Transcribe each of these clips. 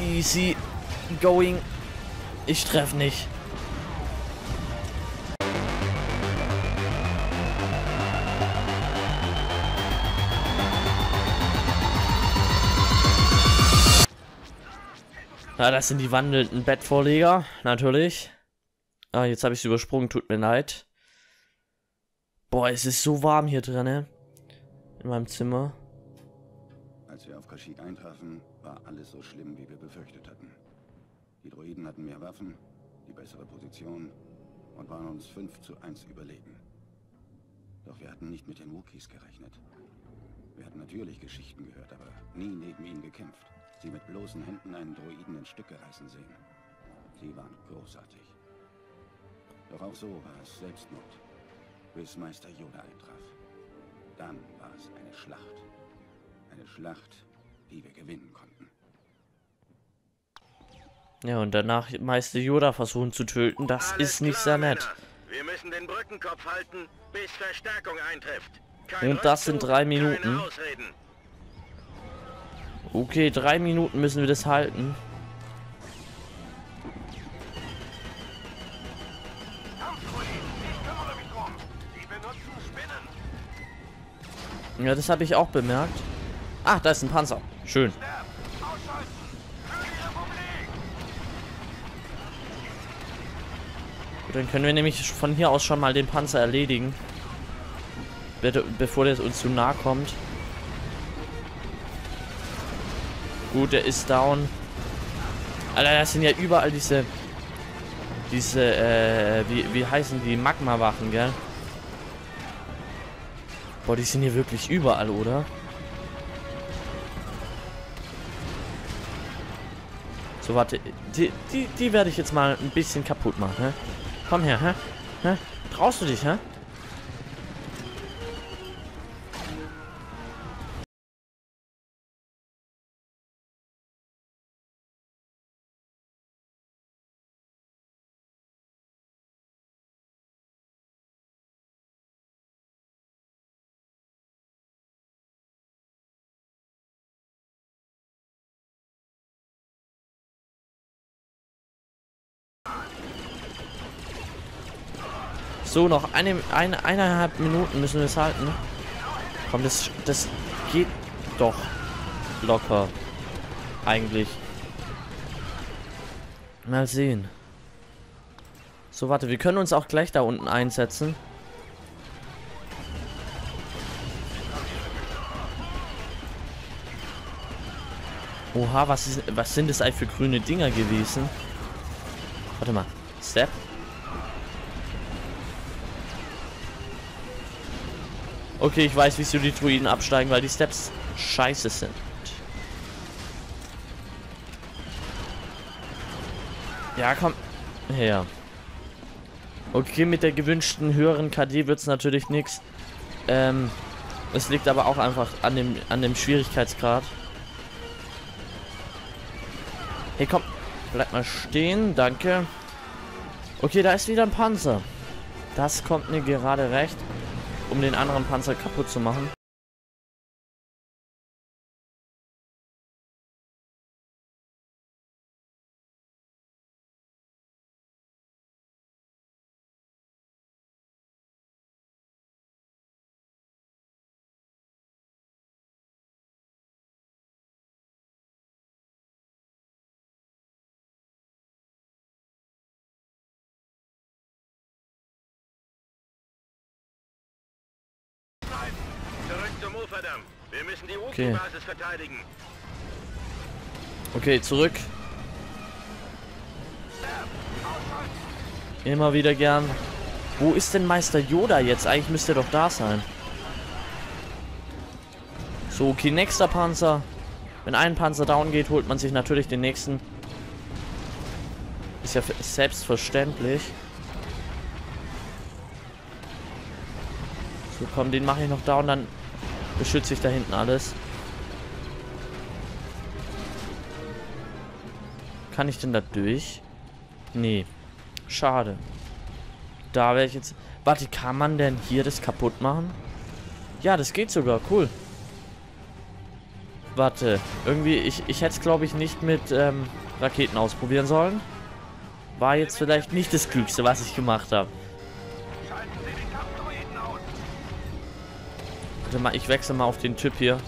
Easy going. Ich treffe nicht. Ja, das sind die wandelnden Bettvorleger, natürlich. Ah, jetzt habe ich es übersprungen, tut mir leid. Boah, es ist so warm hier drin, ne? In meinem Zimmer. Als wir auf Kashyyyk eintrafen, war alles so schlimm, wie wir befürchtet hatten. Die Druiden hatten mehr Waffen, die bessere Position und waren uns 5:1 überlegen. Doch wir hatten nicht mit den Wookiees gerechnet. Wir hatten natürlich Geschichten gehört, aber nie neben ihnen gekämpft. Sie mit bloßen Händen einen Druiden in Stücke reißen sehen. Sie waren großartig. Doch auch so war es Selbstmord, bis Meister Yoda eintraf. Dann war es eine Schlacht. Eine Schlacht, die wir gewinnen konnten. Ja, und danach Meister Yoda versuchen zu töten, das ist nicht sehr nett. Wir müssen den Brückenkopf halten, bis Verstärkung eintrifft. Und das sind 3 Minuten. Okay, 3 Minuten müssen wir das halten. Ja, das habe ich auch bemerkt. Ach, da ist ein Panzer. Schön. Gut, dann können wir nämlich von hier aus schon mal den Panzer erledigen. Bevor der uns zu nahe kommt. Gut, der ist down. Alter, das sind ja überall wie heißen die? Magma-Wachen, gell? Boah, die sind hier wirklich überall, oder? So, warte. Die werde ich jetzt mal ein bisschen kaputt machen, hä? Komm her, hä? Hä? Traust du dich, hä? So, noch 1,5 Minuten müssen wir es halten. Komm, das geht doch locker. Eigentlich. Mal sehen. So, warte, wir können uns auch gleich da unten einsetzen. Oha, was sind das eigentlich für grüne Dinger gewesen? Warte mal. Step. Okay, ich weiß, wieso die Druiden absteigen, weil die Steps scheiße sind. Ja, komm her. Okay, mit der gewünschten höheren KD wird es natürlich nichts. Es liegt aber auch einfach an dem Schwierigkeitsgrad. Hey, komm. Bleib mal stehen, danke. Okay, da ist wieder ein Panzer. Das kommt mir gerade recht, um den anderen Panzer kaputt zu machen. Uferdamm, wir müssen die Uke-Basis verteidigen. Okay, zurück. Immer wieder gern. Wo ist denn Meister Yoda jetzt? Eigentlich müsste er doch da sein. So, okay, nächster Panzer. Wenn ein Panzer down geht, holt man sich natürlich den nächsten. Ist ja selbstverständlich. So, komm, den mache ich noch down, dann beschütze ich da hinten alles. Kann ich denn da durch? Nee. Schade. Da wäre ich jetzt... Warte, kann man denn hier das kaputt machen? Ja, das geht sogar. Cool. Warte, irgendwie, ich hätte es glaube ich nicht mit Raketen ausprobieren sollen. War jetzt vielleicht nicht das Klügste, was ich gemacht habe. Warte mal, ich wechsle mal auf den Typ hier.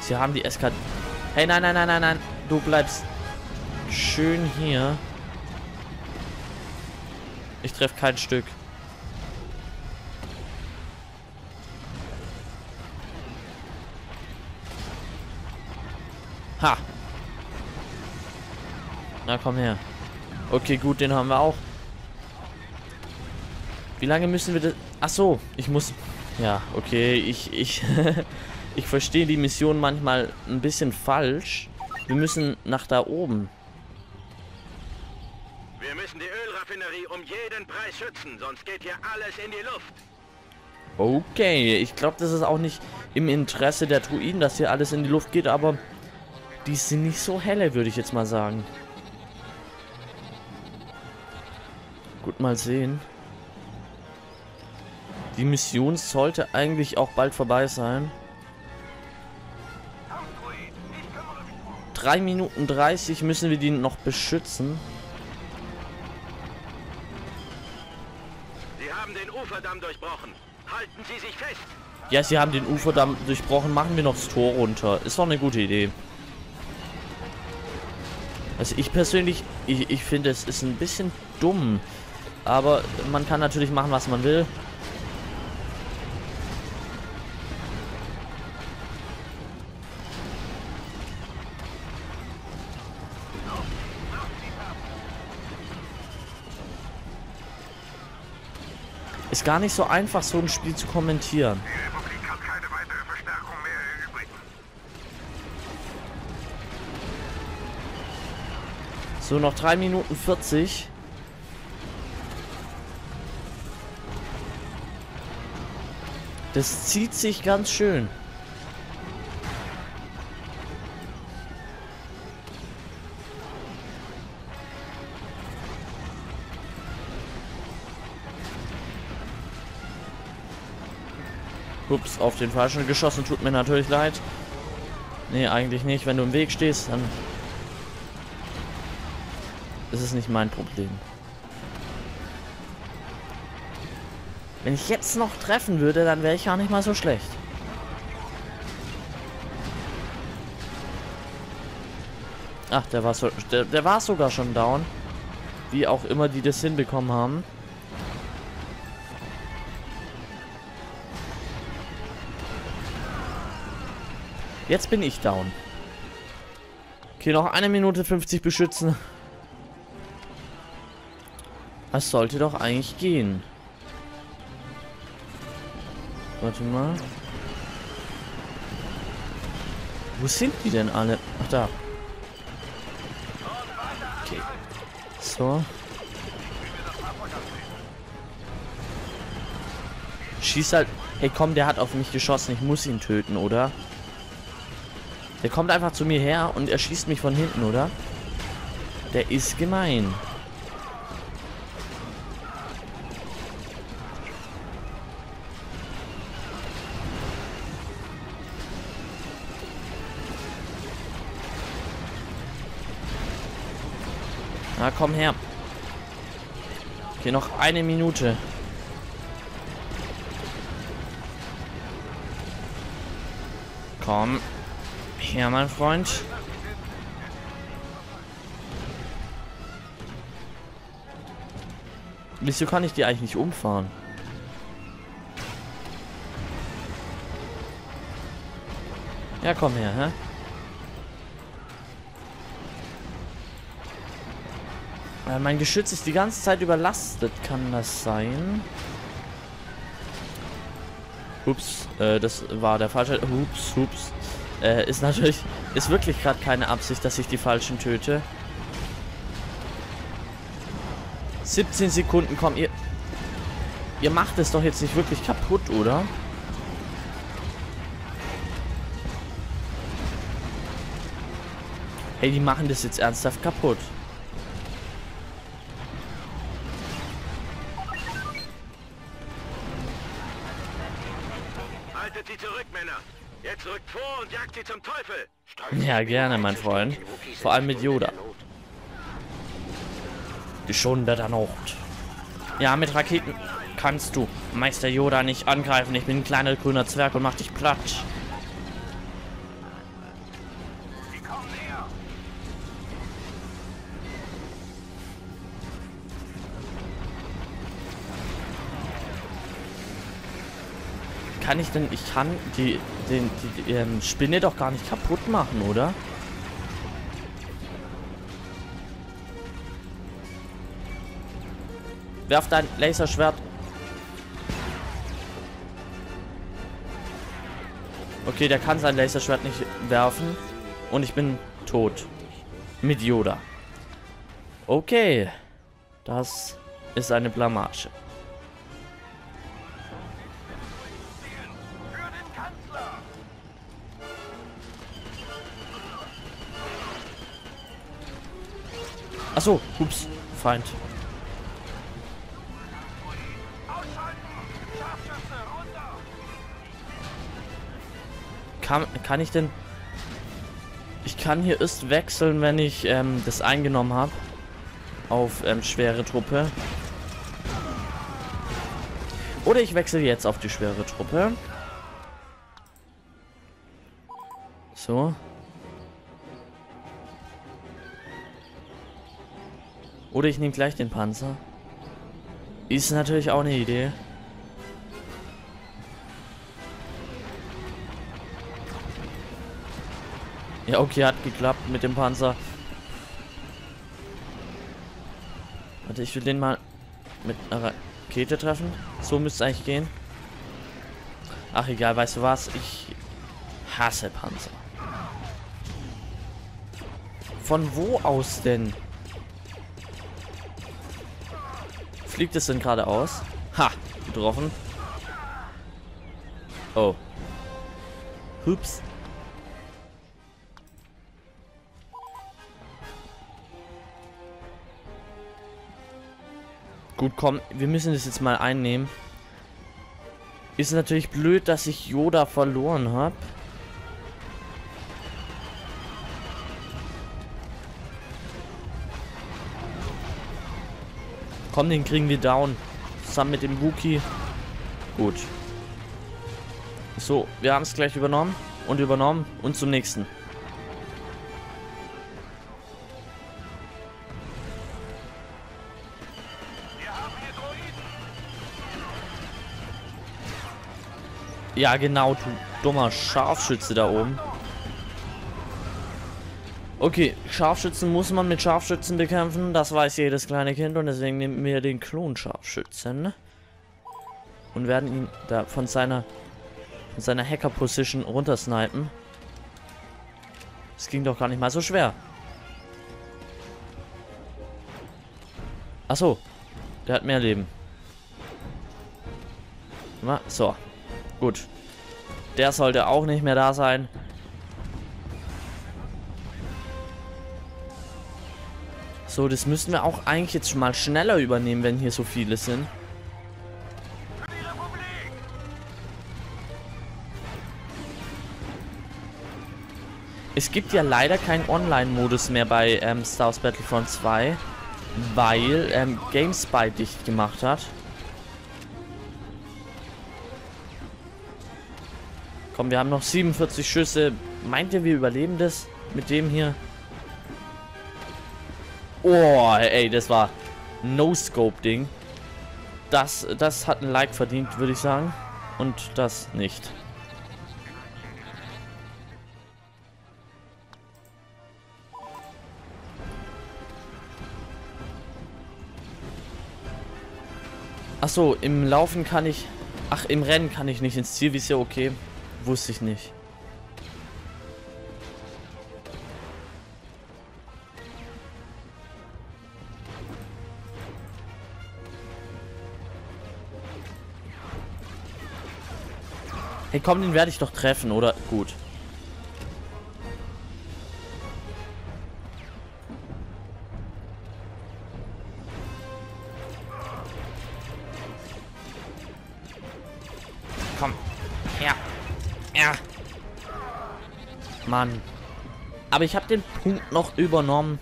Sie haben die SK... Hey, nein, nein, nein, nein, nein. Du bleibst schön hier. Ich treffe kein Stück. Ha! Na komm her. Okay, gut, den haben wir auch. Wie lange müssen wir das... Ach so, ich muss... Ja, okay, ich verstehe die Mission manchmal ein bisschen falsch. Wir müssen nach da oben. Wir müssen die Ölraffinerie um jeden Preis schützen, sonst geht hier alles in die Luft. Okay, ich glaube, das ist auch nicht im Interesse der Druiden, dass hier alles in die Luft geht, aber... Die sind nicht so helle, würde ich jetzt mal sagen. Gut, mal sehen. Die Mission sollte eigentlich auch bald vorbei sein. 3 Minuten 30 müssen wir die noch beschützen. Sie haben den Uferdamm durchbrochen. Halten Sie sich fest. Ja, sie haben den Uferdamm durchbrochen. Machen wir noch das Tor runter. Ist doch eine gute Idee. Also ich persönlich, ich finde, es ist ein bisschen dumm. Aber man kann natürlich machen, was man will. Ist gar nicht so einfach, so ein Spiel zu kommentieren. So, noch 3 Minuten 40. Das zieht sich ganz schön. Ups, auf den falschen geschossen, tut mir natürlich leid. Nee, eigentlich nicht. Wenn du im Weg stehst, dann... Das ist nicht mein Problem. Wenn ich jetzt noch treffen würde, dann wäre ich gar nicht mal so schlecht. Ach, der war sogar schon down. Wie auch immer die das hinbekommen haben. Jetzt bin ich down. Okay, noch 1 Minute 50 beschützen. Das sollte doch eigentlich gehen. Warte mal. Wo sind die denn alle? Ach, da. Okay. So. Schieß halt. Hey, komm, der hat auf mich geschossen. Ich muss ihn töten, oder? Der kommt einfach zu mir her und er schießt mich von hinten, oder? Der ist gemein. Na, komm her. Okay, noch 1 Minute. Komm her, mein Freund. Wieso kann ich die eigentlich nicht umfahren? Ja, komm her, hä? Mein Geschütz ist die ganze Zeit überlastet. Kann das sein? Ups, das war der falsche... Ups, ups. Ist natürlich... Ist wirklich gerade keine Absicht, dass ich die Falschen töte. 17 Sekunden, komm, ihr macht es doch jetzt nicht wirklich kaputt, oder? Hey, die machen das jetzt ernsthaft kaputt. Haltet sie zurück, Männer. Jetzt rückt vor und jagt sie zum Teufel. Ja, gerne, mein Freund. Vor allem mit Yoda. Geschundet an Ort. Ja, mit Raketen kannst du Meister Yoda nicht angreifen. Ich bin ein kleiner grüner Zwerg und mach dich platt. Kann ich denn, ich kann die Spinne doch gar nicht kaputt machen, oder? Werf dein Laserschwert. Okay, der kann sein Laserschwert nicht werfen. Und ich bin tot. Mit Yoda. Okay. Das ist eine Blamage. Achso, ups, Feind. Kann ich denn... Ich kann hier erst wechseln, wenn ich das eingenommen habe. Auf schwere Truppe. Oder ich wechsle jetzt auf die schwere Truppe. So. Oder ich nehme gleich den Panzer. Ist natürlich auch eine Idee. Ja, okay, hat geklappt mit dem Panzer. Warte, ich will den mal mit einer Rakete treffen. So müsste es eigentlich gehen. Ach, egal, weißt du was? Ich hasse Panzer. Von wo aus denn? Fliegt es denn geradeaus? Ha! Getroffen. Oh. Hups. Gut, komm, wir müssen das jetzt mal einnehmen. Ist natürlich blöd, dass ich Yoda verloren habe. Komm, den kriegen wir down. Zusammen mit dem Wookiee. Gut. So, wir haben es gleich übernommen und zum nächsten. Ja, genau, du dummer Scharfschütze da oben. Okay, Scharfschützen muss man mit Scharfschützen bekämpfen. Das weiß jedes kleine Kind und deswegen nehmen wir den Klon-Scharfschützen. Und werden ihn da von seiner Hacker-Position runtersnipen. Das ging doch gar nicht mal so schwer. Achso, der hat mehr Leben. Na, so. Gut. Der sollte auch nicht mehr da sein. So, das müssen wir auch eigentlich jetzt mal schneller übernehmen, wenn hier so viele sind. Es gibt ja leider keinen Online-Modus mehr bei Star Wars Battlefront 2, weil Gamespy dicht gemacht hat. Komm, wir haben noch 47 Schüsse. Meint ihr, wir überleben das mit dem hier? Oh, ey, das war No-Scope-Ding. Das hat ein Like verdient, würde ich sagen. Und das nicht. Achso, im Laufen kann ich... Ach, im Rennen kann ich nicht ins Ziel, wie ist ja okay. Wusste ich nicht. Hey, komm, den werde ich doch treffen, oder? Gut. Komm. Ja. Ja. Mann. Aber ich habe den Punkt noch übernommen.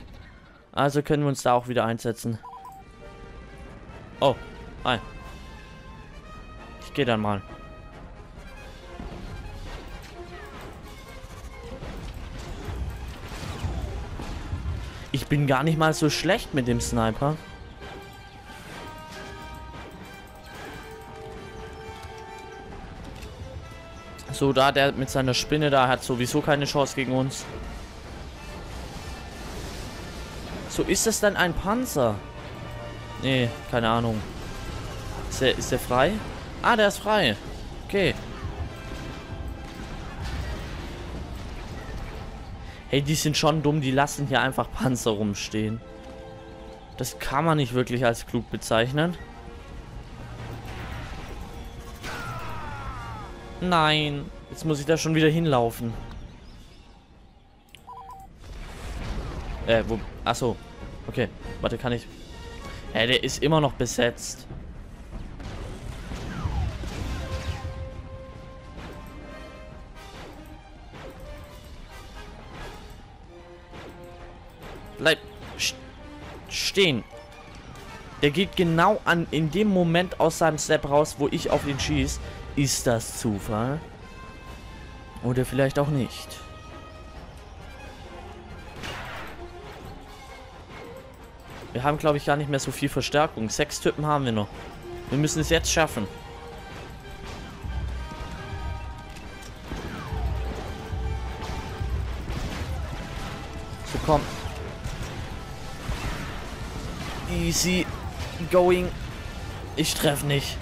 Also können wir uns da auch wieder einsetzen. Oh. Hi. Ich gehe dann mal. Ich bin gar nicht mal so schlecht mit dem Sniper. So, da der mit seiner Spinne da hat sowieso keine Chance gegen uns. So, ist das dann ein Panzer? Nee, keine Ahnung. Ist der frei? Ah, der ist frei. Okay. Hey, die sind schon dumm. Die lassen hier einfach Panzer rumstehen. Das kann man nicht wirklich als klug bezeichnen. Nein. Jetzt muss ich da schon wieder hinlaufen. Wo? Achso. Okay. Warte, kann ich... Hey, der ist immer noch besetzt. Bleib stehen. Der geht genau an in dem Moment aus seinem Snap raus, wo ich auf ihn schieße. Ist das Zufall? Oder vielleicht auch nicht. Wir haben, glaube ich, gar nicht mehr so viel Verstärkung. 6 Typen haben wir noch. Wir müssen es jetzt schaffen. So, komm. Easy going. Ich treffe nicht.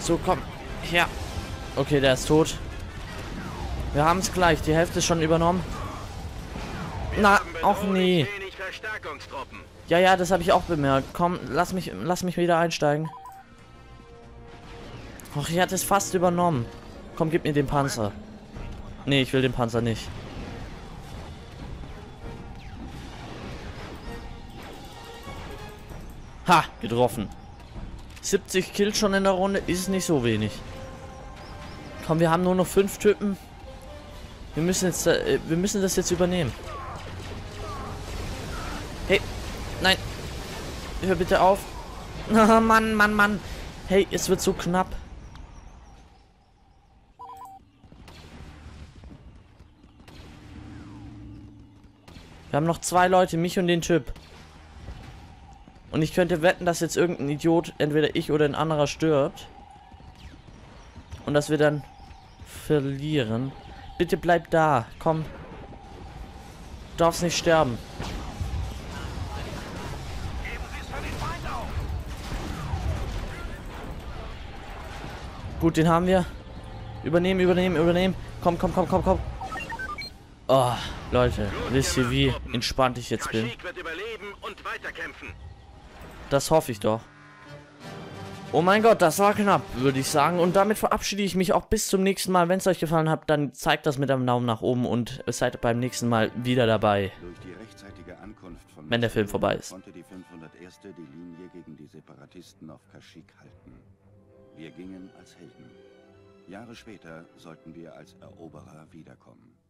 So, komm. Ja. Okay, der ist tot. Wir haben es gleich. Die Hälfte ist schon übernommen. Na, auch nie. Ja, ja, das habe ich auch bemerkt. Komm, lass mich wieder einsteigen. Och, ich hatte es fast übernommen. Komm, gib mir den Panzer. Nee, ich will den Panzer nicht. Ha, getroffen. 70 Kills schon in der Runde ist nicht so wenig. Komm, wir haben nur noch 5 Typen. Wir müssen das jetzt übernehmen. Hey, nein. Hör bitte auf. Oh, Mann, Mann, Mann. Hey, es wird so knapp. Wir haben noch 2 Leute, mich und den Typ. Und ich könnte wetten, dass jetzt irgendein Idiot, entweder ich oder ein anderer, stirbt. Und dass wir dann verlieren. Bitte bleib da, komm. Du darfst nicht sterben. Gut, den haben wir. Übernehmen, übernehmen, übernehmen. Komm, komm, komm, komm, komm. Oh, Leute, wisst ihr, wie entspannt ich jetzt bin? Das hoffe ich doch. Oh mein Gott, das war knapp, würde ich sagen. Und damit verabschiede ich mich auch bis zum nächsten Mal. Wenn es euch gefallen hat, dann zeigt das mit einem Daumen nach oben und seid beim nächsten Mal wieder dabei, wenn der Film vorbei ist. Konnte die 501. die Linie gegen die Separatisten auf Kashyyyk halten. Wir gingen als Helden. Jahre später sollten wir als Eroberer wiederkommen.